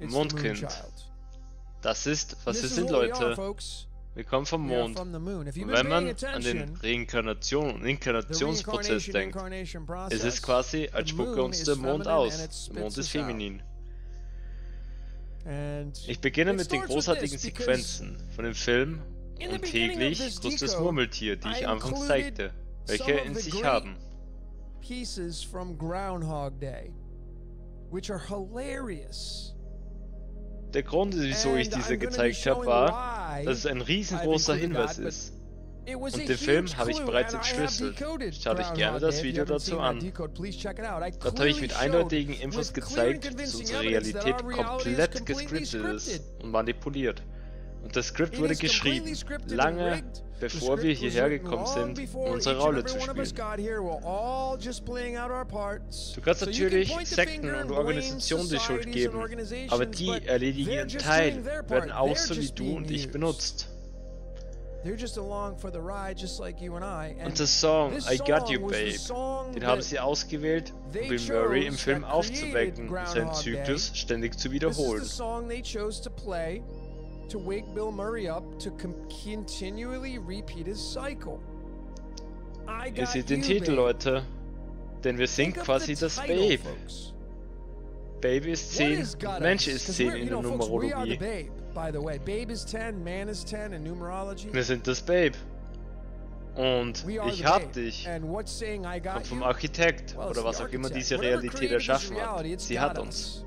Mondkind. Das ist, was wir sind, Leute. Wir kommen vom Mond. Und wenn man an den Reinkarnation- und Inkarnationsprozess denkt, ist es quasi, als spucke uns der Mond aus. Der Mond ist feminin. Ich beginne mit den großartigen Sequenzen von dem Film und Täglich grüßt das Murmeltier, die ich anfangs zeigte, welche in sich haben. Der Grund, wieso ich diese gezeigt habe, war, dass es ein riesengroßer Hinweis ist. Und den Film habe ich bereits entschlüsselt. Schaut euch gerne das Video dazu an. Dort habe ich mit eindeutigen Infos gezeigt, dass unsere Realität komplett gescriptet ist und manipuliert. Und das Skript wurde geschrieben, lange bevor wir hierher gekommen sind, um unsere Rolle zu spielen. Du kannst natürlich Sekten und Organisationen die Schuld geben, aber die erledigen ihren Teil, werden auch so wie du und ich benutzt. Und der Song I Got You Babe, den haben sie ausgewählt, um Bill Murray im Film aufzuwecken und seinen Zyklus ständig zu wiederholen. To wake Bill Murray up to continually repeat his cycle. Ihr seht den Titel, Leute, denn wir sind quasi das Babe. Babe ist 10, Mensch ist 10 in der Numerologie. Wir sind das Babe. Und ich hab dich. Kommt vom Architekt oder was auch immer diese Realität erschaffen hat. Sie hat uns.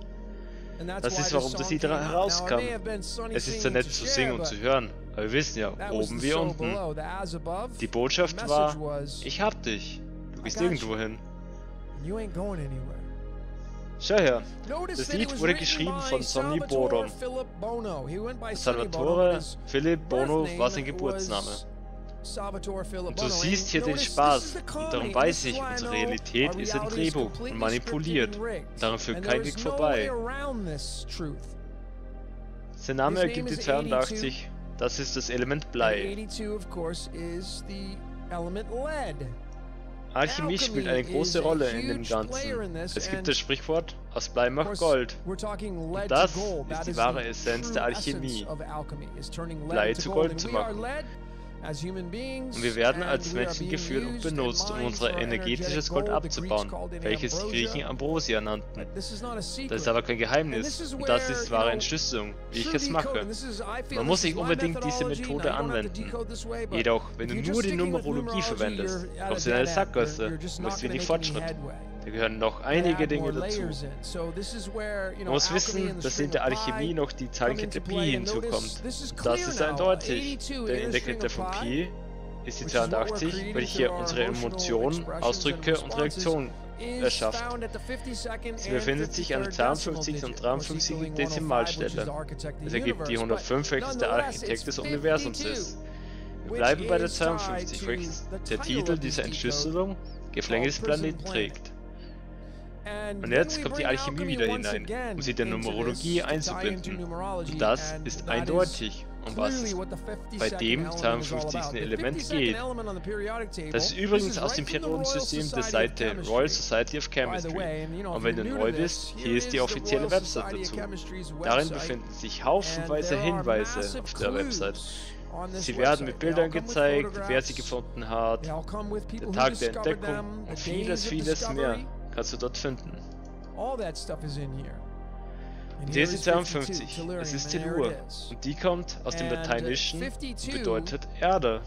Das ist, warum das Lied herauskam. Es ist so nett zu singen und zu hören, aber wir wissen ja, oben wie unten. Die Botschaft war, ich hab dich, du gehst irgendwo hin. Schau her, das Lied wurde geschrieben von Sonny Bono. Salvatore Philipp Bono war sein Geburtsname. Und du siehst hier den Spaß, und darum weiß ich, unsere Realität ist ein Drehbuch und manipuliert, daran führt kein Weg vorbei. Sein Name ergibt die 82, das ist das Element Blei. Alchemie spielt eine große Rolle in dem Ganzen. Es gibt das Sprichwort, aus Blei macht Gold. Und das ist die wahre Essenz der Alchemie, Blei zu Gold zu machen. Und wir werden als Menschen geführt und benutzt, um unser energetisches Gold abzubauen, welches die Griechen Ambrosia nannten. Das ist aber kein Geheimnis, und das ist wahre Entschlüsselung, wie ich es mache. Man muss nicht unbedingt diese Methode anwenden. Jedoch, wenn du nur die Numerologie verwendest, kommst du in eine Sackgasse und machst wenig Fortschritt. Da gehören noch einige Dinge dazu. Man muss wissen, dass hinter Alchemie noch die Zahlenkette Pi hinzukommt. Das ist eindeutig, denn in der Kette von Pi ist die 82, weil ich hier unsere Emotionen, Ausdrücke und Reaktionen erschafft. Sie befindet sich an der 52. und 53. Dezimalstelle. Das ergibt die 105, welches der Architekt des Universums ist. Wir bleiben bei der 52, welches der Titel dieser Entschlüsselung Gefängnisplanet trägt. Und jetzt kommt die Alchemie wieder hinein, um sie der Numerologie einzubinden. Und das ist eindeutig, um was es bei dem 52. Element geht. Das ist übrigens aus dem Periodensystem der Seite Royal Society of Chemistry. Und wenn du neu bist, hier ist die offizielle Website dazu. Darin befinden sich haufenweise Hinweise auf der Website. Sie werden mit Bildern gezeigt, wer sie gefunden hat, der Tag der Entdeckung und vieles, vieles mehr. Kannst du dort finden. Und hier ist die 52, es ist Tellur, und die kommt aus dem Lateinischen und bedeutet Erde.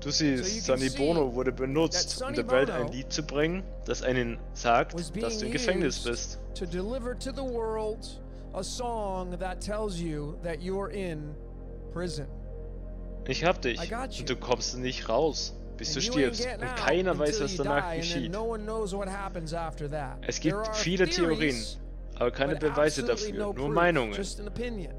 Du siehst, Sonny Bono wurde benutzt, um der Welt ein Lied zu bringen, das einen sagt, dass du im Gefängnis bist. Ich hab dich, und du kommst nicht raus, bis du stirbst, und keiner weiß, was danach geschieht. Es gibt viele Theorien, aber keine Beweise dafür, nur Meinungen.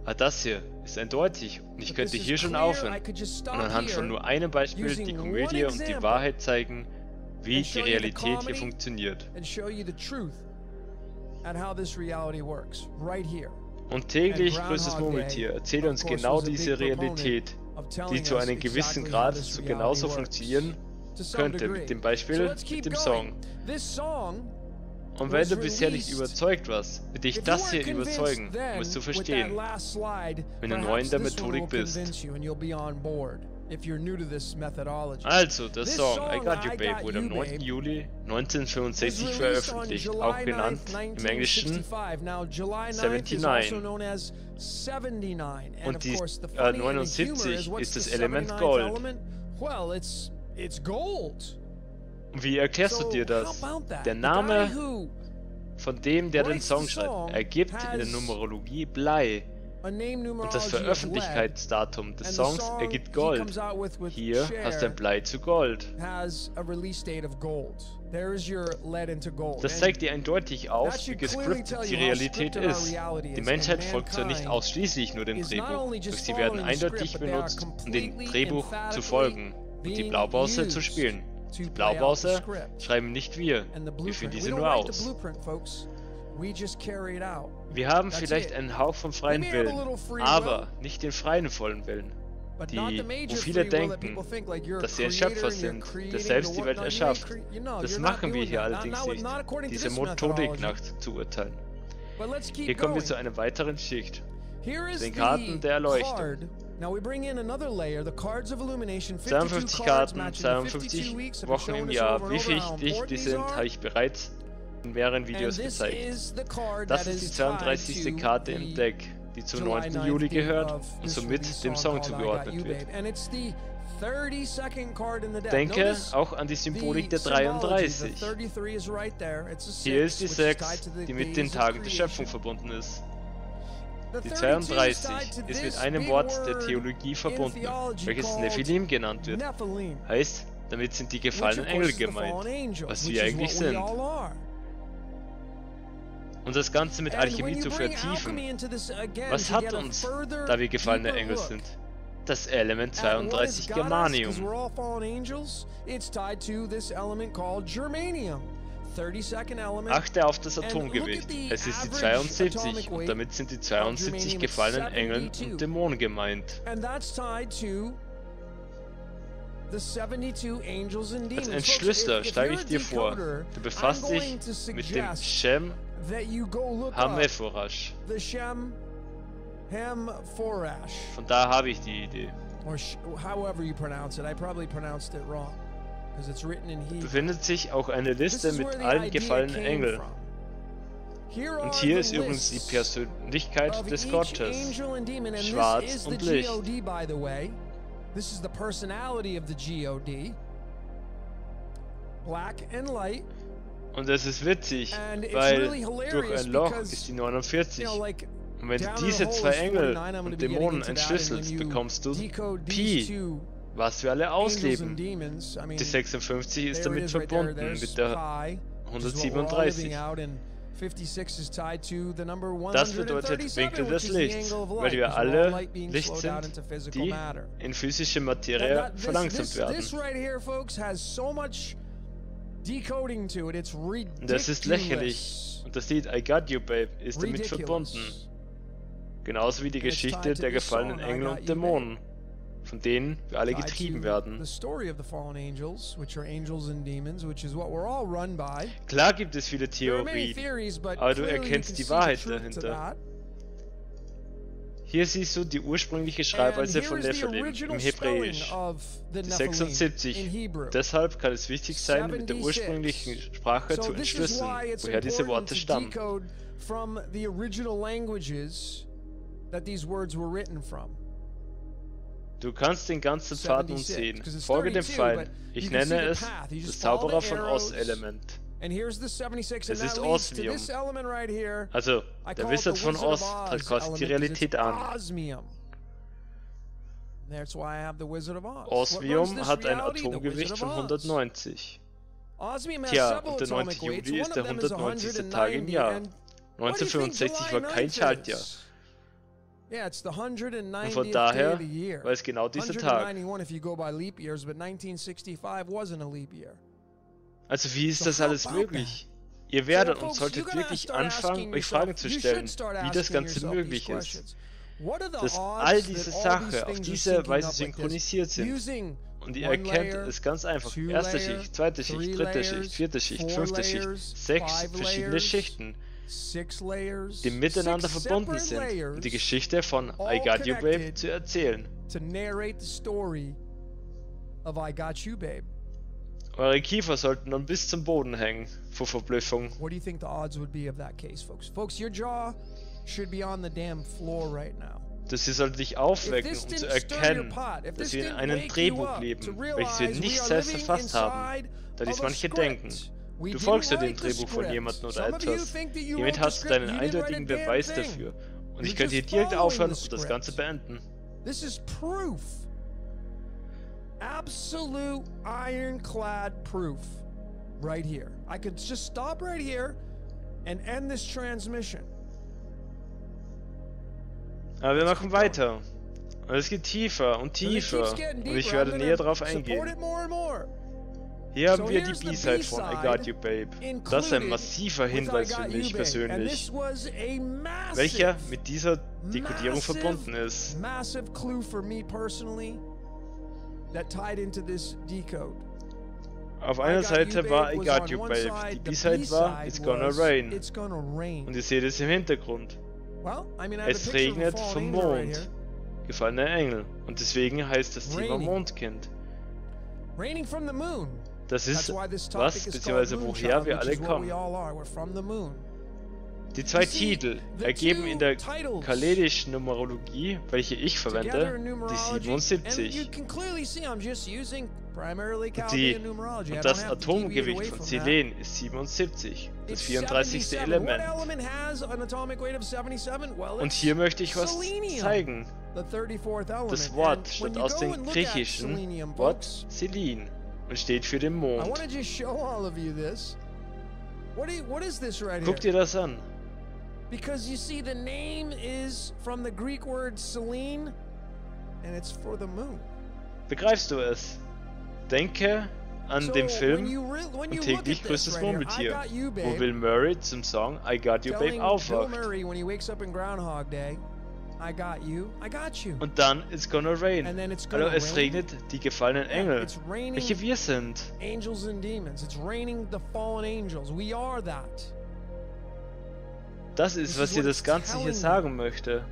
Aber das hier ist eindeutig, und ich könnte hier schon aufhören und anhand von nur einem Beispiel die Komödie und die Wahrheit zeigen, wie die Realität hier funktioniert. Und Täglich grüßt das Murmeltier erzählt uns genau diese Realität, die zu einem gewissen Grad so genauso funktionieren könnte, mit dem Beispiel, mit dem Song. Und wenn du bisher nicht überzeugt warst, wird dich das hier überzeugen, um es zu verstehen, wenn du neu in der Methodik bist. Also, der Song I Got You Babe wurde am 9. Juli 1965 veröffentlicht, auch genannt im Englischen 79. Und die 79 ist das Element Gold. Wie erklärst du dir das? Der Name von dem, der den Song schreibt, ergibt in der Numerologie Blei. Und das Veröffentlichungsdatum des Songs ergibt Gold. Hier hast du ein Blei zu Gold. Das zeigt dir eindeutig auf, wie gescriptet die Realität ist. Die Menschheit folgt zwar nicht ausschließlich nur dem Drehbuch, doch sie werden eindeutig benutzt, um dem Drehbuch zu folgen und die Blaupause zu spielen. Die Blaupause schreiben nicht wir, wir führen diese nur aus. Wir haben vielleicht einen Hauch vom freien Willen, aber nicht den freien vollen Willen, wo viele denken, dass sie ein Schöpfer sind, der selbst die Welt erschafft. Das machen wir hier allerdings nicht, diese Methodik nach zu urteilen. Hier kommen wir zu einer weiteren Schicht, den Karten der Erleuchtung. 52 Karten, 52 Wochen im Jahr. Wie wichtig die sind, habe ich bereits in mehreren Videos gezeigt. Das ist die 32. Karte im Deck, die zum 9. Juli gehört und somit dem Song zugeordnet wird. Denke auch an die Symbolik der 33. Hier ist die 6, die mit den Tagen der Schöpfung verbunden ist. Die 32 ist mit einem Wort der Theologie verbunden, welches Nephilim genannt wird. Heißt, damit sind die gefallenen Engel gemeint, was wir eigentlich sind. Und das Ganze mit Alchemie zu vertiefen, was hat uns, da wir gefallene Engel sind? Das Element 32 Germanium. Achte auf das Atomgewicht, es ist die 72 und damit sind die 72 gefallenen Engeln und Dämonen gemeint. Als Entschlüsseler steige ich dir vor, du befasst dich mit dem Shem Hamforash. Von da habe ich die Idee. Befindet sich auch eine Liste mit allen gefallenen Engeln. Und hier ist übrigens die Persönlichkeit des Gottes, Schwarz und Licht. Und es ist witzig, weil durch ein Loch ist die 49. Und wenn du diese zwei Engel und Dämonen entschlüsselst, bekommst du Pi, was wir alle ausleben. Die 56 ist damit verbunden mit der 137. Das bedeutet Winkel des Lichts, weil wir alle Licht sind, die in physische Materie verlangsamt werden. Das ist lächerlich und das Lied I Got You Babe ist damit verbunden. Genauso wie die Geschichte der gefallenen Engel und Dämonen, von denen wir alle getrieben werden. Klar gibt es viele Theorien, aber du erkennst die Wahrheit dahinter. Hier siehst du die ursprüngliche Schreibweise von Nephilim im Hebräisch, die 76. Deshalb kann es wichtig sein, mit der ursprünglichen Sprache zu entschlüsseln, woher diese Worte stammen. Du kannst den ganzen Pfad nun sehen. Folge dem Pfeil. Ich nenne es das Zauberer von Oz-Element. Es ist Osmium. Also, der Wizard von Oz tritt quasi die Realität an. Osmium hat ein Atomgewicht von 190. Tja, und der 9. Juli ist der 190. Tag im Jahr. 1965 war kein Schaltjahr. Und von daher war es genau dieser Tag. Also wie ist das alles möglich? Ihr werdet und solltet wirklich anfangen, euch Fragen zu stellen, wie das Ganze möglich ist. dass all diese Sachen auf diese Weise synchronisiert sind. Und ihr erkennt es ganz einfach. Erste Schicht, zweite Schicht, dritte Schicht, vierte Schicht, fünfte Schicht, 6 verschiedene Schichten, die miteinander verbunden sind, um die Geschichte von I Got You Babe zu erzählen. Eure Kiefer sollten nun bis zum Boden hängen, vor Verblüffung. Dass sie sollten dich aufwecken, um zu erkennen, dass wir in einem Drehbuch leben, welches wir nicht selbst verfasst haben, da dies manche denken. Du folgst ja dem Drehbuch von jemandem oder etwas. Hiermit hast du deinen eindeutigen Beweis dafür. Und ich könnte hier direkt aufhören und das Ganze beenden. This is proof. Absolute ironclad proof right here. I could just stop right here and end this transmission. Aber wir machen weiter. Und es geht tiefer und tiefer. Und ich werde näher drauf eingehen. Hier haben wir die B-Side von I Got You Babe. Das ist ein massiver Hinweis für mich persönlich, welcher mit dieser Dekodierung verbunden ist. Auf einer Seite war I Got You Babe, die B-Side war It's Gonna Rain. Und ihr seht es im Hintergrund. Es regnet vom Mond, gefallener Engel. Und deswegen heißt das Thema Mondkind. Das ist, was bzw. woher wir alle kommen. Die zwei Titel ergeben in der kaledischen Numerologie, welche ich verwende, die 77. Und das Atomgewicht von Selen ist 77, das 34. Element. Und hier möchte ich was zeigen. Das Wort stammt aus dem griechischen Wort Selin und steht für den Mond. Guckt ihr das an? Because you see the name is from the Greek word Selene and it's for the moon. Begreifst du es? Denke an den Film und Täglich grüßt das Murmeltier, wo Bill Murray zum Song I Got You Babe aufwacht. Und dann It's Gonna Rain. Also es regnet die gefallenen Engel, welche wir sind. Das ist, was ihr das Ganze hier sagen möchte,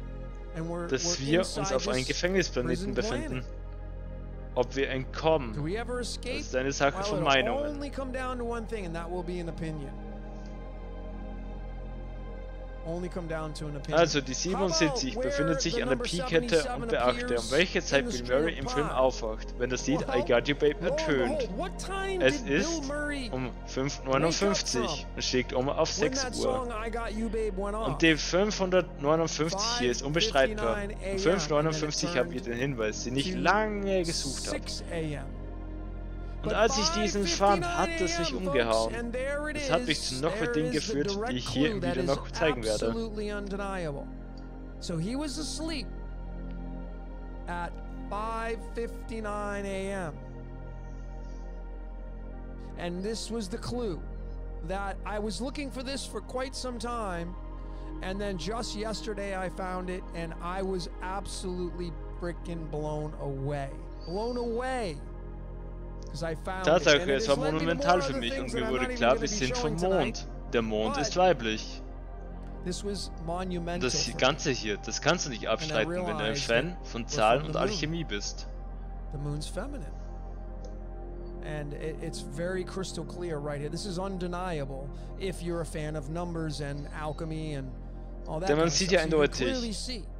dass wir uns auf einem Gefängnisplaneten befinden. Ob wir entkommen, das ist eine Sache von Meinungen. Also, die 77 befindet sich an der P-Kette und beachte, um welche Zeit Bill Murray im Film aufwacht, wenn das Lied I Got You Babe ertönt. Es ist um 5:59 Uhr und schlägt um auf 6 Uhr. Und die 5:59 hier ist unbestreitbar. Um 5:59 habt ihr den Hinweis, den ich lange gesucht habe. Und als ich diesen fand, hat es mich umgehauen. Es hat mich zu noch mehr Dingen geführt, die ich hier im Video noch zeigen werde. Tatsache, es war monumental für mich und mir wurde klar, wir sind vom Mond. Der Mond ist weiblich. Das Ganze hier, das kannst du nicht abstreiten, wenn du ein Fan von Zahlen und Alchemie bist. And it's very crystal clear right here. This is undeniable if you're a fan of numbers and alchemy and denn man sieht ja eindeutig,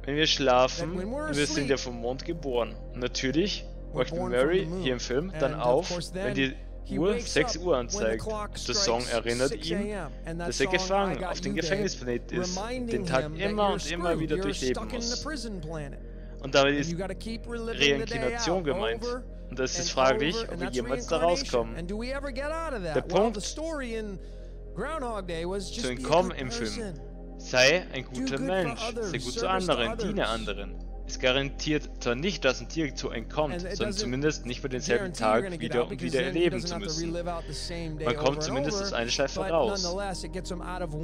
wenn wir schlafen, wir sind ja vom Mond geboren. Natürlich wacht Murray hier im Film dann auf, wenn die Uhr 6 Uhr anzeigt. Der Song erinnert ihn, dass er gefangen auf dem Gefängnisplaneten ist, den Tag immer und immer wieder durchleben muss. Und damit ist Reinkarnation gemeint. Und es ist fraglich, ob wir jemals da rauskommen. Der Punkt zu entkommen im Film: sei ein guter Mensch, sei gut zu anderen, diene anderen. Es garantiert zwar nicht, dass ein Tier zu entkommt, sondern zumindest nicht mehr denselben Tag wieder und wieder erleben zu müssen. Man kommt zumindest aus einer Schleife raus.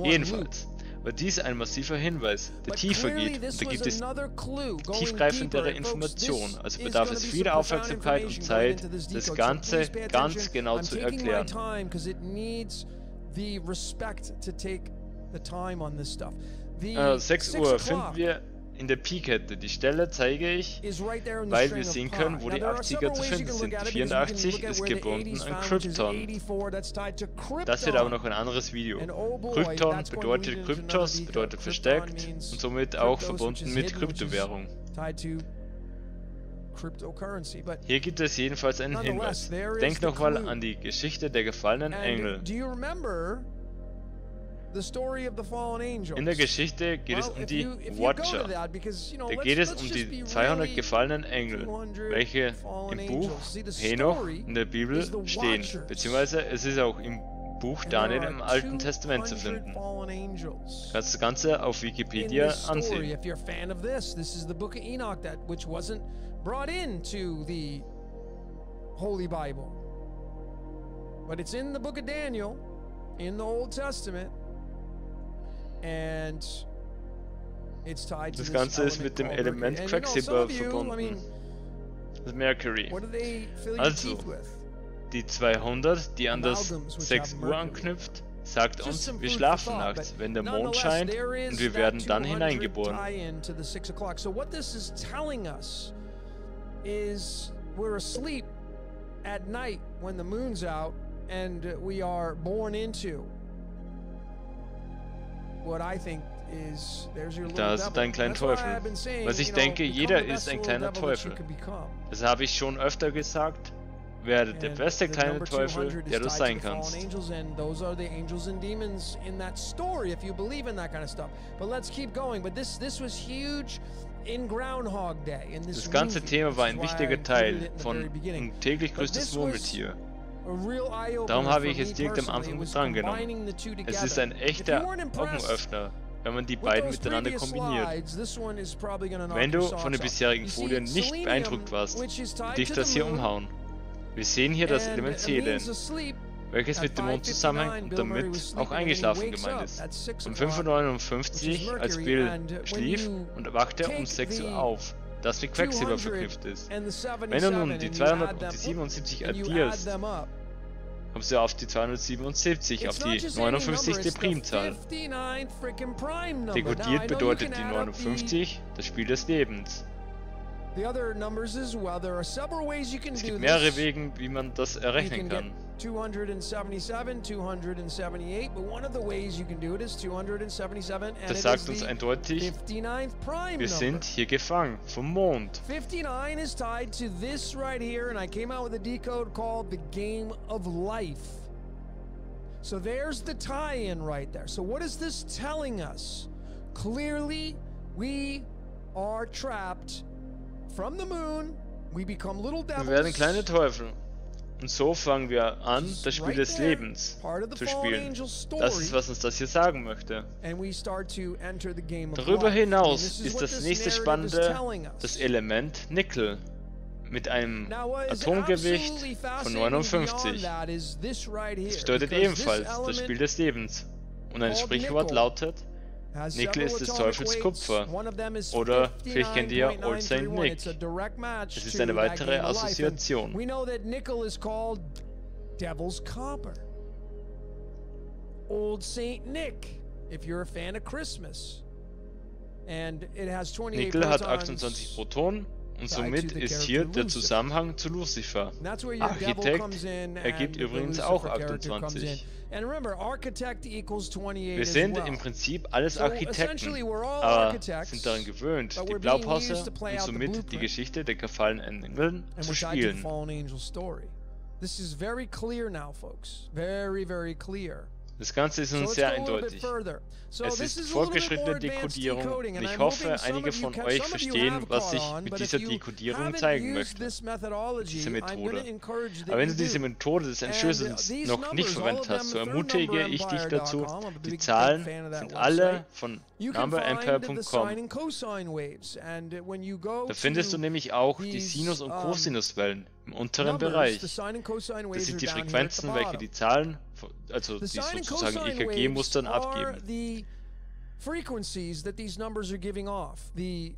Jedenfalls war dies ein massiver Hinweis, der tiefer geht, und da gibt es tiefgreifendere Informationen, also bedarf es viel Aufmerksamkeit und Zeit, das Ganze ganz genau zu erklären. Also 6 Uhr finden wir in der P-Kette. Die Stelle zeige ich, weil wir sehen können, wo die 80er zu finden sind. Die 84 ist gebunden an Krypton. Das wird aber noch ein anderes Video. Krypton bedeutet Kryptos, bedeutet versteckt und somit auch verbunden mit Kryptowährung. Hier gibt es jedenfalls einen Hinweis. Denk nochmal an die Geschichte der gefallenen Engel. In der Geschichte geht es um die Watcher. Da geht es um die 200 gefallenen Engel, welche im Buch Henoch in der Bibel stehen, beziehungsweise es ist auch im Buch Daniel im Alten Testament zu finden. Du kannst das Ganze auf Wikipedia ansehen. But it's in the book of Daniel, in the Old Testament. Das Ganze ist mit dem Element Quecksilber verbunden. Mercury. Also, die 200, die an das 6 Uhr anknüpft, sagt uns, wir schlafen nachts, wenn der Mond scheint, und wir werden dann hineingeboren. Da ist ein kleiner Teufel. Was ich denke, jeder ist ein kleiner Teufel. Das habe ich schon öfter gesagt. Werde der beste kleine Teufel, der du sein kannst. Das ganze Thema war ein wichtiger Teil von Täglich grüßt das Murmeltier. Darum habe ich es direkt am Anfang drangenommen. Es ist ein echter Augenöffner, wenn man die beiden miteinander kombiniert. Wenn du von den bisherigen Folien nicht beeindruckt warst, wird dich das hier umhauen. Wir sehen hier das Element Seelen, welches mit dem Mond zusammenhängt und damit auch eingeschlafen gemeint ist. Um 5:59 Uhr, als Bill schlief, und wachte um 6 Uhr auf, das mit Quecksilber verknüpft ist. Wenn du nun die 200 und die 77 addierst, kommst du auf die 277, auf die 59. Primzahl. Dekodiert bedeutet die 59 das Spiel des Lebens. Es gibt mehrere Wege, wie man das errechnen kann. 277, 278, but one of the ways you can do it is 277, and das sagt uns eindeutig, wir sind hier gefangen vom Mond. 59 is tied to this right here, and I came out with a decode called the Game of Life. So there's the tie-in right there. So what is this telling us? Clearly, we are trapped from the moon. We become little devils. Wir werden kleine Teufel. Und so fangen wir an, das Spiel des Lebens zu spielen. Das ist, was uns das hier sagen möchte. Darüber hinaus ist das nächste Spannende das Element Nickel mit einem Atomgewicht von 59. Das bedeutet ebenfalls das Spiel des Lebens. Und ein Sprichwort lautet: Nickel ist des Teufels Kupfer, oder vielleicht kennt ihr Old Saint Nick. Es ist eine weitere Assoziation. Nickel hat 28 Protonen und somit ist hier der Zusammenhang zu Lucifer. Architekt ergibt übrigens auch 28. Wir sind im Prinzip alles Architekten, aber sind daran gewöhnt, die Blaupause und somit die Geschichte der gefallenen Engeln zu spielen. Das Ganze ist nun sehr eindeutig. Es ist fortgeschrittene Dekodierung und ich hoffe, einige von euch verstehen, was ich mit dieser Dekodierung zeigen möchte, diese Methode. Aber wenn du diese Methode des Entschlüsselns noch nicht verwendet hast, so ermutige ich dich dazu. Die Zahlen sind alle von NumberEmpire.com. Da findest du nämlich auch die Sinus- und Kosinuswellen im unteren Bereich. Das sind die Frequenzen, welche die Zahlen, also die sozusagen EKG-Mustern abgeben. frequencies that these numbers are giving off, the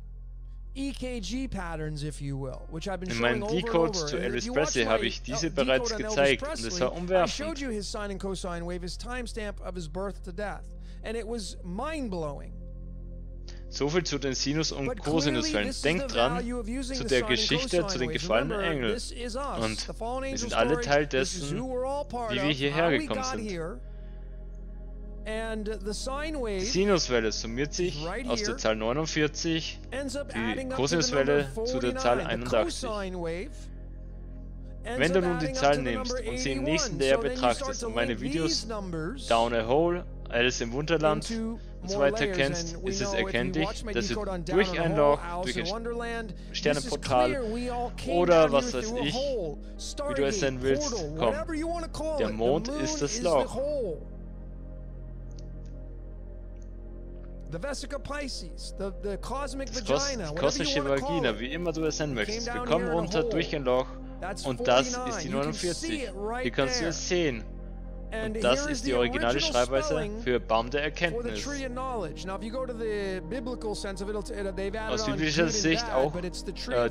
EKG patterns, if you will, which I've been showing over and over. In meinem Decode zu Elvis Presley habe ich diese bereits gezeigt und es war umwerfend. I showed you his sine and cosine wave, his timestamp of his birth to death, and it was mind-blowing. So viel zu den Sinus- und Cosinuswellen. Denkt dran, zu der Geschichte, zu den gefallenen Engeln. Und wir sind alle Teil dessen, wie wir hierher gekommen sind. Die Sinuswelle summiert sich aus der Zahl 49, die Cosinuswelle zu der Zahl 81. Wenn du nun die Zahl nimmst und sie im nächsten Layer betrachtest und meine Videos Down a Hole, Alice im Wunderland und so weiter kennst, ist es erkenntlich, dass du durch ein Loch, durch ein Sternenportal oder was weiß ich, wie du es denn willst, kommst. Der Mond ist das Loch. Die kosmische Vagina, wie immer du es nennen möchtest. Wir kommen runter durch ein Loch und das ist die 49. Hier kannst du es sehen. Und das ist die originale Schreibweise für Baum der Erkenntnis. Aus biblischer Sicht auch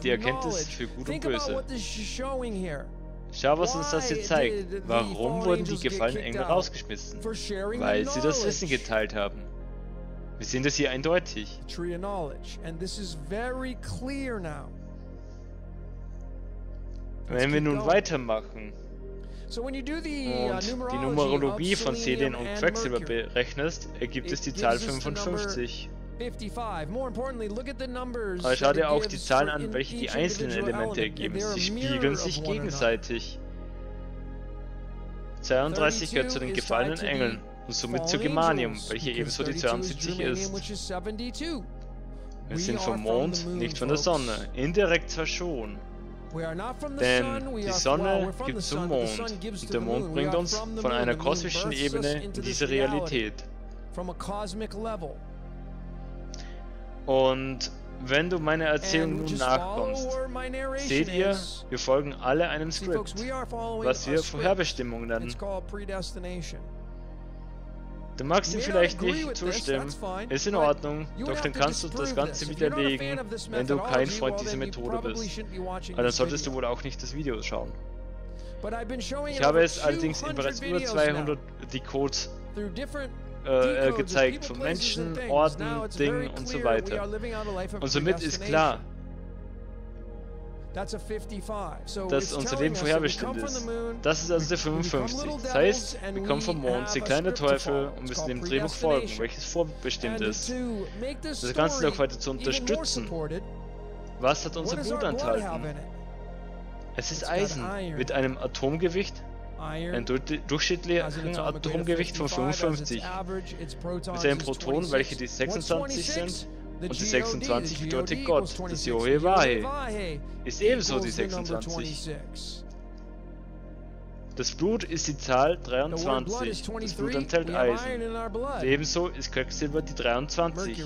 die Erkenntnis für Gut und Böse. Schau, was uns das hier zeigt. Warum wurden die gefallenen Engel rausgeschmissen? Weil sie das Wissen geteilt haben. Wir sehen das hier eindeutig. Wenn wir nun weitermachen, und die Numerologie von Selien und Quecksilber berechnest, ergibt es die Zahl 55. Aber schau dir auch die Zahlen an, welche die einzelnen Elemente ergeben. Sie spiegeln sich gegenseitig. 32 gehört zu den gefallenen Engeln und somit zu Germanium, welche ebenso die 72 ist. Wir sind vom Mond, nicht von der Sonne. Indirekt zwar schon. Denn die Sonne gibt zum Mond und der Mond bringt uns von einer kosmischen Ebene in diese Realität. Und wenn du meiner Erzählung nun nachkommst, seht ihr, wir folgen alle einem Skript, was wir Vorherbestimmung nennen. Du magst ihm vielleicht nicht zustimmen, ist in Ordnung, doch dann kannst du das Ganze widerlegen, wenn du kein Freund dieser Methode bist. Aber dann solltest du wohl auch nicht das Video schauen. Ich habe es allerdings in bereits über 200 Decodes gezeigt, von Menschen, Orten, Dingen und so weiter. Und somit ist klar, dass unser Leben vorherbestimmt ist. Das ist also der 55. Das heißt, wir kommen vom Mond, sind kleine Teufel und müssen dem Drehbuch folgen, welches vorbestimmt ist. Das Ganze noch weiter zu unterstützen. Was hat unser Blut enthalten? Es ist Eisen mit einem Atomgewicht, ein durchschnittliches Atomgewicht von 55. Mit seinen Protonen, welche die 26 sind. Und die 26 bedeutet Gott, das Jehovah ist ebenso die 26. Das Blut ist die Zahl 23, das Blut enthält Eisen. Und ebenso ist Quecksilber die 23.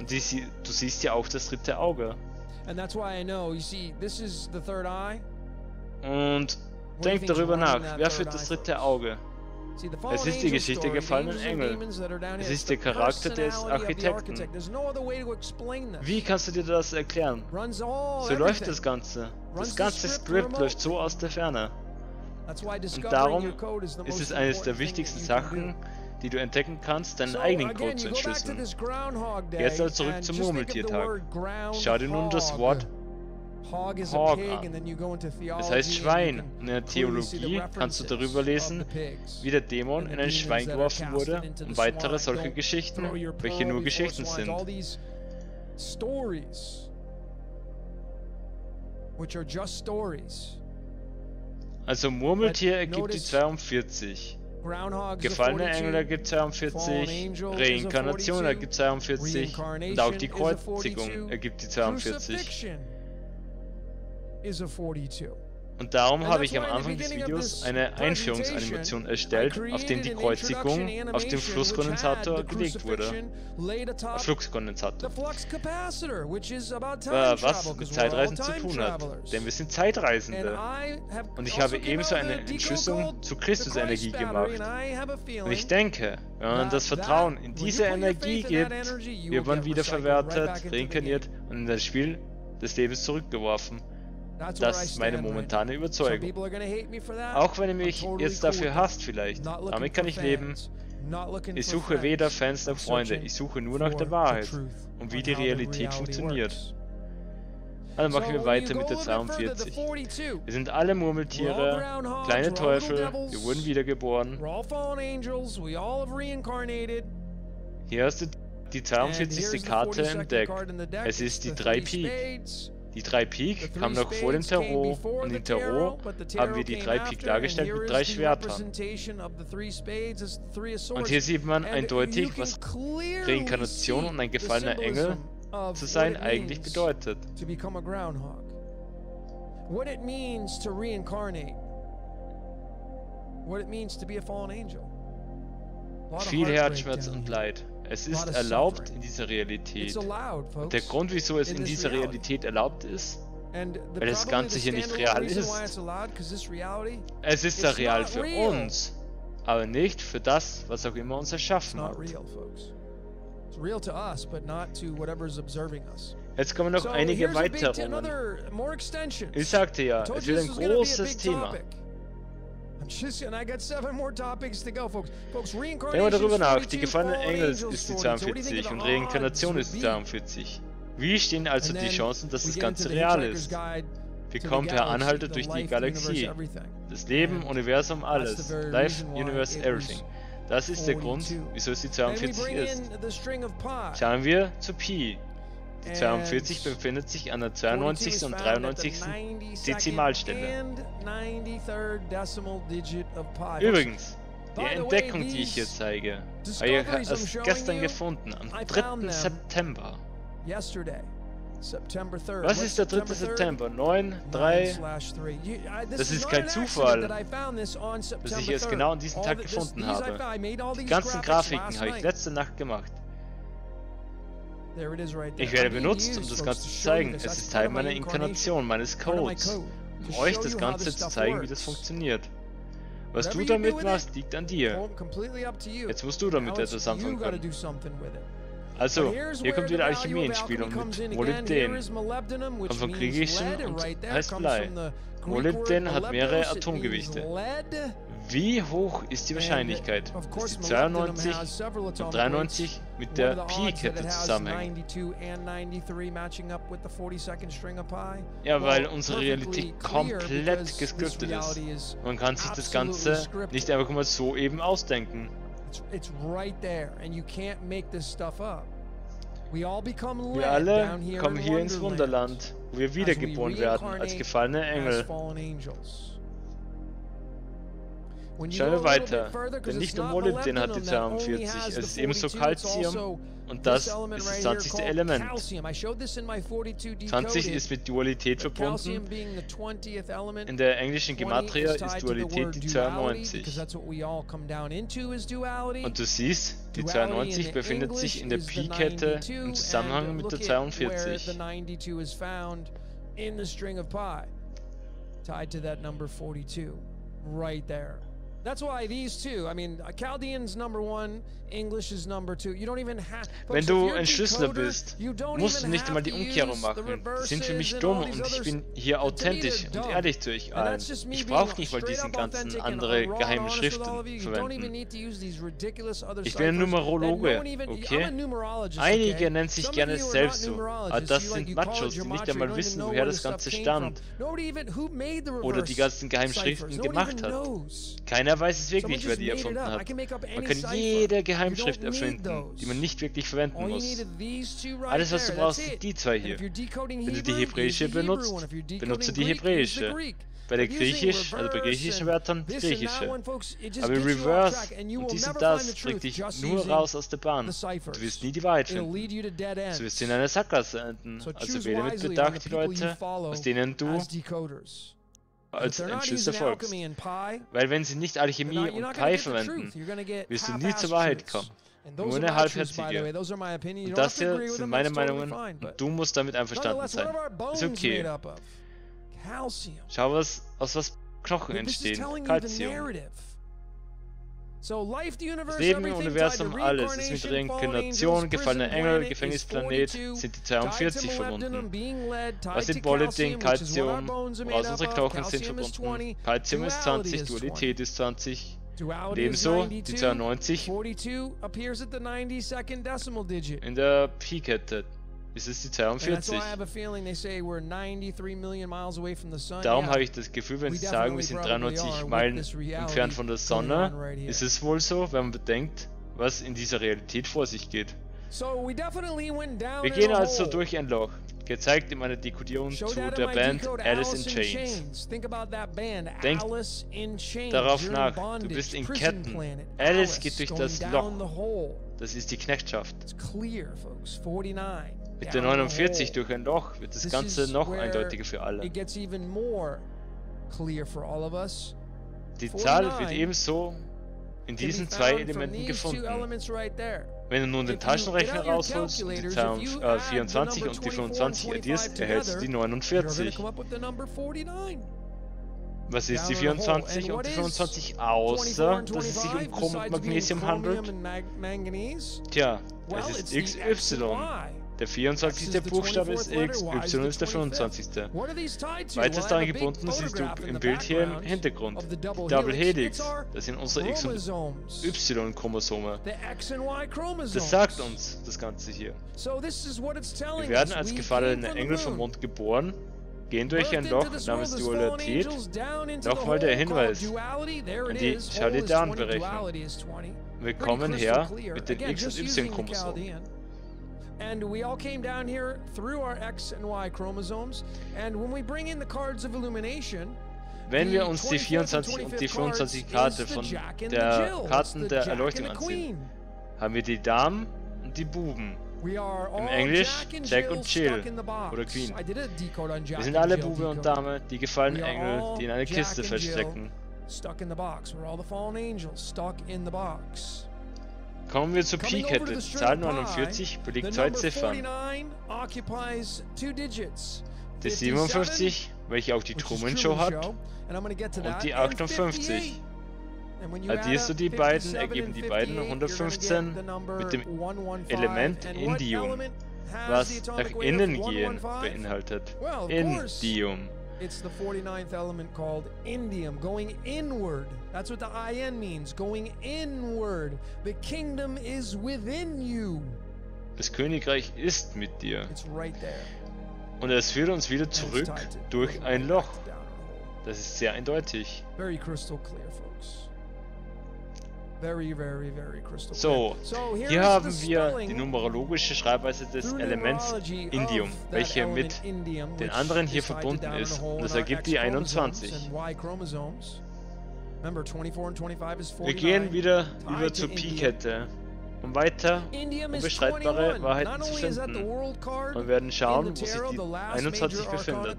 Und du siehst ja auch das dritte Auge. Und denk darüber nach, wer führt das dritte Auge? Es ist die Geschichte der gefallenen Engel. Es ist der Charakter des Architekten. Wie kannst du dir das erklären? So läuft das Ganze. Das ganze Skript läuft so aus der Ferne. Und darum ist es eines der wichtigsten Sachen, die du entdecken kannst, deinen eigenen Code zu entschlüsseln. Jetzt also zurück zum Murmeltiertag. Schau dir nun das Wort Hog an. Das heißt Schwein. In der Theologie kannst du darüber lesen, wie der Dämon in ein Schwein geworfen wurde und weitere solche Geschichten, welche nur Geschichten sind. Also Murmeltier ergibt die 42. Gefallene Engel ergibt 42, Reinkarnation ergibt 42 und auch die Kreuzigung ergibt die 42. Und darum habe ich am Anfang des Videos eine Einführungsanimation erstellt, auf den die Kreuzigung auf dem Flusskondensator gelegt wurde. Fluxkondensator. Was mit Zeitreisen zu tun hat, denn wir sind Zeitreisende. Und ich habe ebenso eine Entschlüsselung zu Christusenergie gemacht. Und ich denke, wenn man das Vertrauen in diese Energie gibt, wird man wiederverwertet, reinkarniert und in das Spiel des Lebens zurückgeworfen. Das ist meine momentane Überzeugung. Auch wenn ihr mich jetzt dafür hasst vielleicht, damit kann ich leben. Ich suche weder Fans noch Freunde, ich suche nur nach der Wahrheit und wie die Realität funktioniert. Dann machen wir weiter mit der 42. Wir sind alle Murmeltiere, kleine Teufel, wir wurden wiedergeboren. Hier hast du die 42. Karte im Deck. Es ist die 3 Pik. Die 3 Pik kam noch vor dem Tarot und im Tarot haben wir die 3 Pik dargestellt mit 3 Schwertern. Und hier sieht man eindeutig, was Reinkarnation und ein gefallener Engel zu sein eigentlich bedeutet. Viel Herzschmerz und Leid. Es ist erlaubt in dieser Realität. Und der Grund, wieso es in dieser Realität erlaubt ist, weil das Ganze hier nicht real ist. Es ist ja real für uns, aber nicht für das, was auch immer uns erschaffen hat. Jetzt kommen noch einige Erweiterungen. Ich sagte ja, es wird ein großes Thema. Denken wir darüber nach, die gefallenen Engel ist die 42 und Reinkarnation ist die 42. Wie stehen also die Chancen, dass das Ganze real ist? Wir kommen per Anhalter durch die Galaxie. Das Leben, Universum, alles. Life, Universe, everything. Das ist der Grund, wieso es die 42 ist. Schauen wir zu Pi. Die 42 befindet sich an der 92. und 93. Dezimalstelle. Übrigens, die Entdeckung, die ich hier zeige, habe ich erst gestern gefunden, am 3. September. Was ist der 3. September? 9, 3? Das ist kein Zufall, dass ich es genau an diesem Tag gefunden habe. Die ganzen Grafiken habe ich letzte Nacht gemacht. Ich werde benutzt, um das Ganze zu zeigen. Es ist Teil meiner Inkarnation, meines Codes, um euch das Ganze zu zeigen, wie das funktioniert. Was du damit machst, liegt an dir. Jetzt musst du damit etwas anfangen können. Also, hier kommt wieder Alchemie ins Spiel und mit Molybden. Kommt von griechischen und heißt Blei. Molybden hat mehrere Atomgewichte. Wie hoch ist die Wahrscheinlichkeit, dass die 92 und 93 mit der Pi-Kette zusammenhängen? Ja, weil unsere Realität komplett gescriptet ist. Man kann sich das Ganze nicht einfach mal so eben ausdenken. Wir alle kommen hier ins Wunderland, wo wir wiedergeboren werden als gefallene Engel. Schauen wir weiter, denn nicht nur Molybden hat die 42, es ist ebenso Calcium und das ist das 20. Element. 20 ist mit Dualität verbunden, in der englischen Gematria ist Dualität die 92. Und du siehst, die 92 befindet sich in der Pi-Kette im Zusammenhang mit der 42. Wenn du ein Schlüssler bist, musst du nicht einmal die Umkehrung machen. Die sind für mich dumm und ich bin hier authentisch und ehrlich zu euch allen. Ich brauche nicht mal diesen ganzen andere geheimen Schriften verwenden. Ich bin ein Numerologe, okay? Einige nennen sich gerne selbst so, aber das sind Machos, die nicht einmal wissen, woher das Ganze stammt oder die ganzen geheimen Schriften gemacht hat. Keiner weiß es wirklich, wer die erfunden hat. Man kann jede Geheimschrift erfinden, die man nicht wirklich verwenden muss. Alles, was du brauchst, sind die zwei hier. Wenn du die hebräische benutzt, benutze die hebräische. Bei der griechisch, also bei griechischen Wörtern, griechische. Aber im Reverse und dies und das bringt dich nur raus aus der Bahn. Du wirst nie die Wahrheit finden. Du wirst in einer Sackgasse enden. Also wähle mit Bedacht die Leute, aus denen du als ein Schiss Erfolgs. Weil wenn sie nicht Alchemie und Pi verwenden, wirst du nie zur Wahrheit kommen. Nur eine halbherzige. Und das hier sind meine Meinungen und du musst damit einverstanden sein. Ist okay. Schau, aus was Knochen entstehen. Calcium. Das Leben im Universum, alles ist mit Reinkarnation, gefallener Engel, Gefängnisplanet, sind die 42 verbunden. Was sind Molybden, Calcium, aus unseren Knochen sind verbunden. Calcium ist 20, Dualität ist 20. Ebenso die 92 in der Pi-Kette. Es ist die 42. Darum habe ich das Gefühl, wenn sie sagen, wir sind 93 Meilen entfernt von der Sonne, ist es wohl so, wenn man bedenkt, was in dieser Realität vor sich geht. Wir gehen also durch ein Loch, gezeigt in meiner Dekodierung zu der Band Alice in Chains. Denk darauf nach, du bist in Ketten. Alice geht durch das Loch. Das ist die Knechtschaft. Mit der 49 durch ein Loch wird das Ganze noch eindeutiger für alle. Die Zahl wird ebenso in diesen zwei Elementen gefunden. Wenn du nun den Taschenrechner rausholst und die 24 und die 25 addierst, erhältst du die 49. Was ist die 24 und die 25, außer dass es sich um Chrom und Magnesium handelt? Tja, es ist XY. Der 24. Buchstabe ist X, Y ist der 25. Weiters daran gebunden siehst du im Bild hier im Hintergrund. Die Double Helix, das sind unsere X- und Y-Chromosome. Das sagt uns das Ganze hier. Wir werden als gefallene Engel vom Mond geboren, gehen durch ein Loch namens Dualität. Nochmal der Hinweis an die Schallidan-Berechnung. Wir kommen her mit den X- und Y-Chromosomen. And we all came down here through our X and Y chromosomes, and when we bring in the cards of illumination, wenn wir uns die 24 und die 25 Karte von der Karten der Erleuchtung ansehen, haben wir die Damen und die Buben. Im Englisch Jack und Jill oder Queen. Wir sind alle Bube und Dame, die gefallenen Engel, die in einer Kiste feststecken. Kommen wir zur Pi-Kette. Die Zahl 49 belegt 2 Ziffern. Die 57, welche auch die Truman Show hat, und die 58. Addierst du die beiden, ergeben die beiden 115 mit dem Element Indium, was nach innen gehen beinhaltet. Indium. It's the 49th element called indium, going inward. That's what the IN means, going inward. The kingdom is within you. Das Königreich ist mit dir. It's right there. Und es führt uns wieder zurück durch ein Loch. Das ist sehr eindeutig. Very crystal clear, folks. Very, very, very crystal clear. So, hier haben wir die numerologische Schreibweise des Elements Indium, welche mit den anderen hier verbunden ist, und das ergibt die 21. Wir gehen wieder über zur Pi-Kette, um weiter unbestreitbare Wahrheiten zu finden, und werden schauen, wo sich die 21 befindet.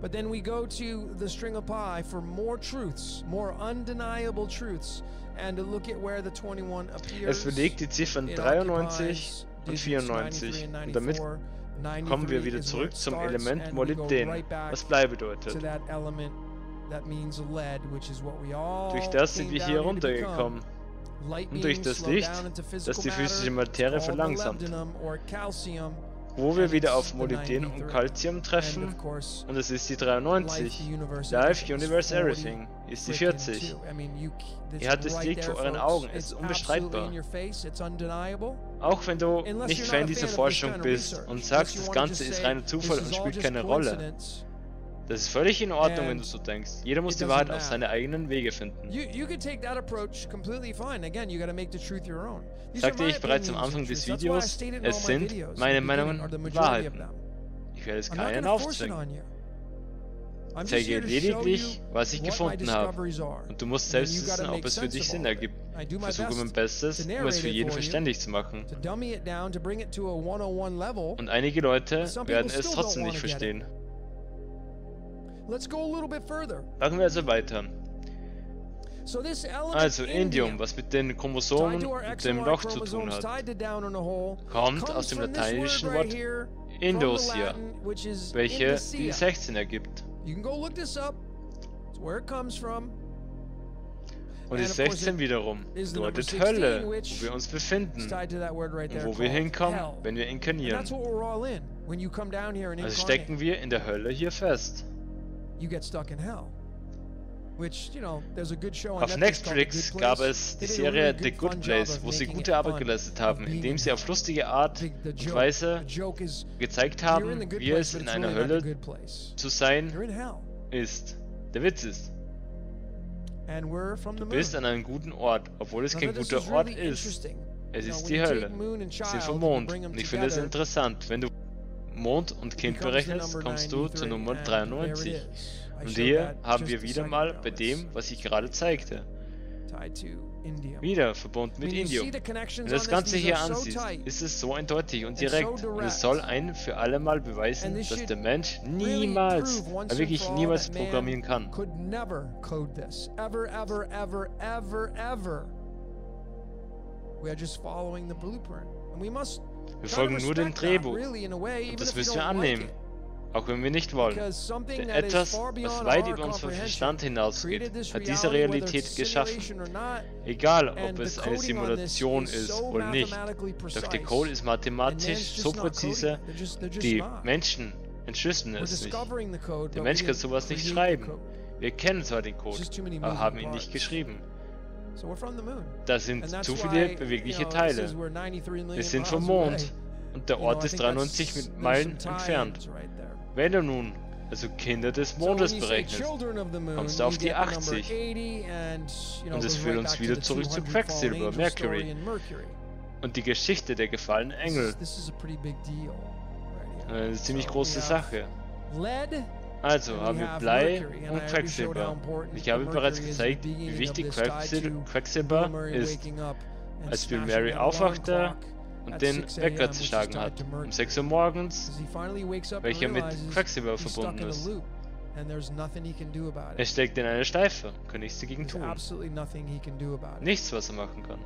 But then we go to the string of pi for more truths, more undeniable truths, and to look at where the 21 appears. Es belegt die Ziffern 93 und 94. Und damit kommen wir wieder zurück zum Element Molybden, was Blei bedeutet. Durch das sind wir hier runtergekommen. Und durch das Licht, das die physische Materie verlangsamt, wo wir wieder auf Molybden und Calcium treffen, und es ist die 93. Life, Universe, Everything ist die 40. Ihr habt das Licht vor euren Augen, es ist unbestreitbar. Auch wenn du nicht Fan dieser Forschung bist und sagst, das Ganze ist reiner Zufall und spielt keine Rolle. Das ist völlig in Ordnung, wenn du so denkst. Jeder muss die Wahrheit auf seine eigenen Wege finden. Sagte ich bereits am Anfang des Videos, es sind meine Meinungen und Wahrheiten. Ich werde es keinen aufzwingen. Ich zeige lediglich, was ich gefunden habe. Und du musst selbst wissen, ob es für dich Sinn ergibt. Ich versuche mein Bestes, um es für jeden verständlich zu machen. Und einige Leute werden es trotzdem nicht verstehen. Let's go a little bit further. Machen wir also weiter. Also Indium, was mit den Chromosomen und dem Loch zu tun hat, kommt aus dem lateinischen Wort Indosia, welche die 16 ergibt. Und die 16 wiederum bedeutet Hölle, wo wir uns befinden und wo wir hinkommen, wenn wir inkarnieren. Also stecken wir in der Hölle hier fest. Auf Netflix gab es die Serie The Good Place, wo sie gute Arbeit geleistet haben, indem sie auf lustige Art und Weise gezeigt haben, wie es in einer Hölle zu sein ist. Der Witz ist, du bist an einem guten Ort, obwohl es kein guter Ort ist. Es ist die Hölle. Sie sind vom Mond. Und ich finde es interessant. Wenn du Mond und Kind berechnest, kommst du zur Nummer 93. Und hier haben wir wieder mal bei dem, was ich gerade zeigte. Wieder verbunden mit Indium. Wenn du das Ganze hier ansiehst, ist es so eindeutig und direkt. Und es soll ein für alle Mal beweisen, dass der Mensch niemals, wirklich niemals programmieren kann. Wir folgen nur dem Drehbuch. Und das müssen wir annehmen. Auch wenn wir nicht wollen. Denn etwas, was weit über unseren Verstand hinausgeht, hat diese Realität geschaffen. Egal, ob es eine Simulation ist oder nicht. Doch der Code ist mathematisch so präzise, die Menschen entschlüsseln es nicht. Der Mensch kann sowas nicht schreiben. Wir kennen zwar den Code, aber haben ihn nicht geschrieben. Das sind zu viele bewegliche Teile. Wir sind vom Mond und der Ort ist 93 Meilen entfernt. Wenn du nun also Kinder des Mondes berechnest, kommst du auf die 80. Und es führt uns wieder zurück zu Quecksilber, Mercury und die Geschichte der gefallenen Engel. Eine ziemlich große Sache. Also haben wir Blei und Quecksilber. Ich habe bereits gezeigt, wie wichtig Quecksilber ist. Als Bill Murray aufwachte und den Wecker zerschlagen hat, um 6 Uhr morgens, welcher mit Quecksilber verbunden ist. Er steckt in eine Schleife, kann nichts dagegen tun. Nichts, was er machen kann.